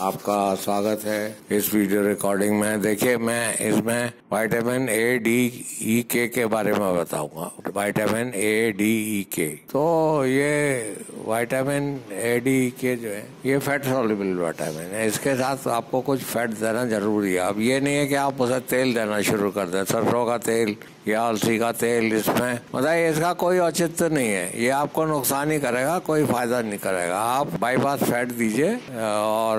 आपका स्वागत है इस वीडियो रिकॉर्डिंग में। देखिए, मैं इसमें विटामिन ए डी ई के बारे में बताऊंगा। विटामिन ए डी ई के, तो ये विटामिन ए डी ई के जो है ये फैट सॉल्युबल विटामिन है। इसके साथ आपको कुछ फैट देना जरूरी है। अब ये नहीं है कि आप उसे तेल देना शुरू कर दें, सरसों का तेल या अलसी का तेल। इसमें मतलब इसका कोई औचित्य नहीं है, ये आपको नुकसान ही करेगा, कोई फायदा नहीं करेगा। आप बाईपास फैट दीजिए और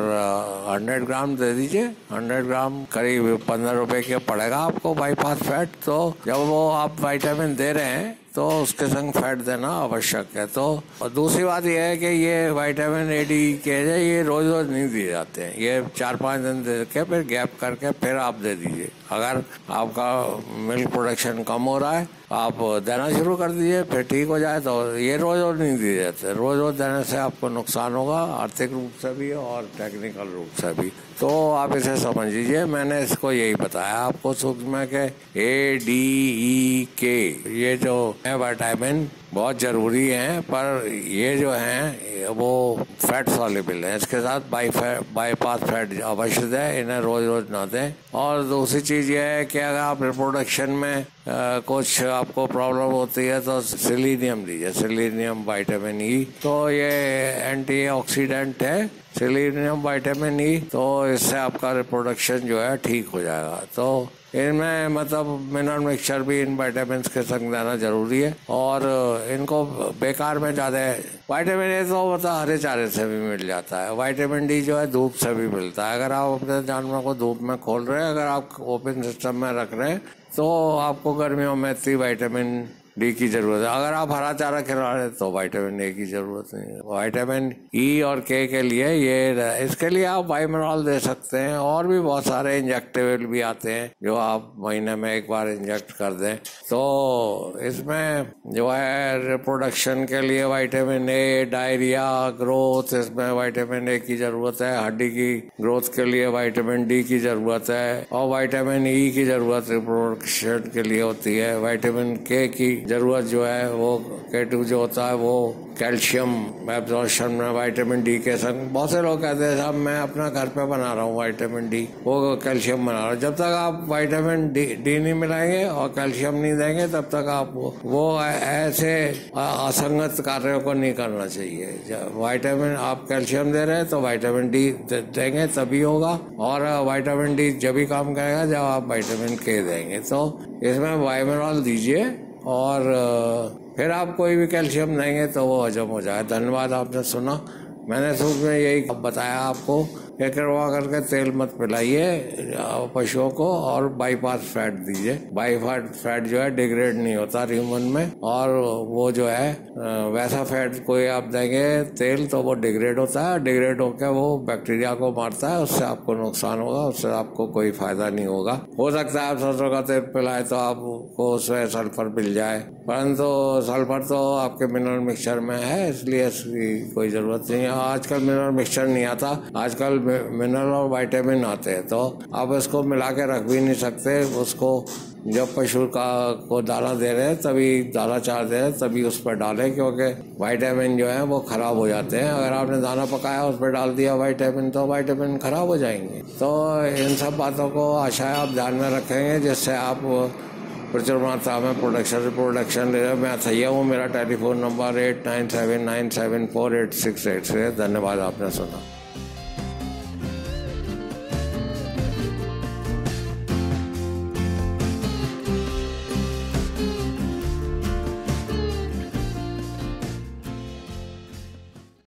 100 ग्राम दे दीजिए। 100 ग्राम करीब 15 रुपए के पड़ेगा आपको बाईपास फैट। तो जब वो आप विटामिन दे रहे हैं तो उसके संग फैट देना आवश्यक है। तो दूसरी बात यह है कि ये विटामिन ए डी के ये रोज रोज नहीं दिए जाते हैं। ये 4-5 दिन दे के फिर गैप करके फिर आप दे दीजिए। अगर आपका मिल्क प्रोडक्शन कम हो रहा है आप देना शुरू कर दीजिए, फिर ठीक हो जाए। तो ये रोज रोज नहीं दिए जाते, रोज रोज देने से आपको नुकसान होगा, आर्थिक रूप से भी और टेक्निकल रूप से भी। तो आप इसे समझ लीजिए, मैंने इसको यही बताया आपको सूक्ष्म के ए डी ई के। ये जो है विटामिन बहुत जरूरी है, पर ये जो है वो फैट सॉल्युबल है। इसके साथ बाईपास फैट अवश्य दें, इन्हें रोज रोज ना दें। और दूसरी चीज़ ये है कि अगर आप रिप्रोडक्शन में कुछ आपको प्रॉब्लम होती है तो सेलेनियम दीजिए। सेलेनियम विटामिन ई, तो ये एंटीऑक्सीडेंट है सेलेनियम विटामिन ई, तो इससे आपका रिप्रोडक्शन जो है ठीक हो जाएगा। तो इनमें मतलब मिनरल मिक्सचर भी इन विटामिन के संग देना जरूरी है। और इनको बेकार में ज़्यादा विटामिन ए तो मतलब हरे चारे से भी मिल जाता है। विटामिन डी जो है धूप से भी मिलता है। अगर आप अपने जानवर को धूप में खोल रहे हैं, अगर आप ओपन सिस्टम में रख रहे हैं, तो आपको गर्मियों में इतनी विटामिन डी की जरूरत है। अगर आप हरा चारा खिला रहे हैं तो विटामिन ए की जरूरत नहीं है। विटामिन ई और के लिए ये, इसके लिए आप बाइमरॉल दे सकते हैं। और भी बहुत सारे इंजेक्टेबल भी आते हैं जो आप महीने में एक बार इंजेक्ट कर दें। तो इसमें जो है रिप्रोडक्शन के लिए विटामिन ए, डायरिया, ग्रोथ, इसमें विटामिन ए की जरूरत है। हड्डी की ग्रोथ के लिए विटामिन डी की जरूरत है। और विटामिन ई की जरूरत रिप्रोडक्शन के लिए होती है। विटामिन के की जरूरत जो है वो K2 जो होता है वो कैल्शियम एब्जॉर्प्शन में विटामिन डी के संग। बहुत से लोग कहते हैं साहब मैं अपना घर पे बना रहा हूँ विटामिन डी, वो कैल्शियम बना रहा हूँ। जब तक आप विटामिन डी नहीं मिलाएंगे और कैल्शियम नहीं देंगे तब तक आप वो ऐसे असंगत कार्यों को नहीं करना चाहिए। विटामिन आप कैल्शियम दे रहे हैं तो विटामिन डी देंगे तभी होगा, और विटामिन डी जब भी काम करेगा जब आप विटामिन के देंगे। तो इसमें बाइमरॉल दीजिए और फिर आप कोई भी कैल्शियम देंगे तो वो हजम हो जाए। धन्यवाद, आपने सुना। मैंने सूप में यही बताया आपको, करवा करके तेल मत पिलाइए पशुओं को, और बाईपास फैट दीजिए। बाईपास फैट जो है डिग्रेड नहीं होता ह्यूमन में, और वो जो है वैसा फैट कोई आप देंगे तेल तो वो डिग्रेड होता है। डिग्रेड होकर वो बैक्टीरिया को मारता है, उससे आपको नुकसान होगा, उससे आपको कोई फायदा नहीं होगा। हो सकता है आप सरसों का तेल पिलाए तो आपको उसमें सल्फर मिल जाए, परंतु सल्फर तो आपके मिनरल मिक्सचर में है, इसलिए इसकी कोई जरूरत नहीं है। आजकल मिनरल मिक्सचर नहीं आता, आजकल मिनरल और विटामिन आते हैं, तो आप इसको मिला के रख भी नहीं सकते। उसको जब पशु का को दाना दे रहे हैं तभी दाना चार दे रहे हैं तभी उस पर डालें, क्योंकि विटामिन जो है वो खराब हो जाते हैं। अगर आपने दाना पकाया उस पर डाल दिया विटामिन तो विटामिन खराब हो जाएंगे। तो इन सब बातों को आशा है आप ध्यान में रखेंगे, जिससे आप प्रचुर मात्रा में रिप्रोडक्शन ले रहे। मैं अथैया हूँ, मेरा टेलीफोन नंबर 8979748686। धन्यवाद, आपने सुना।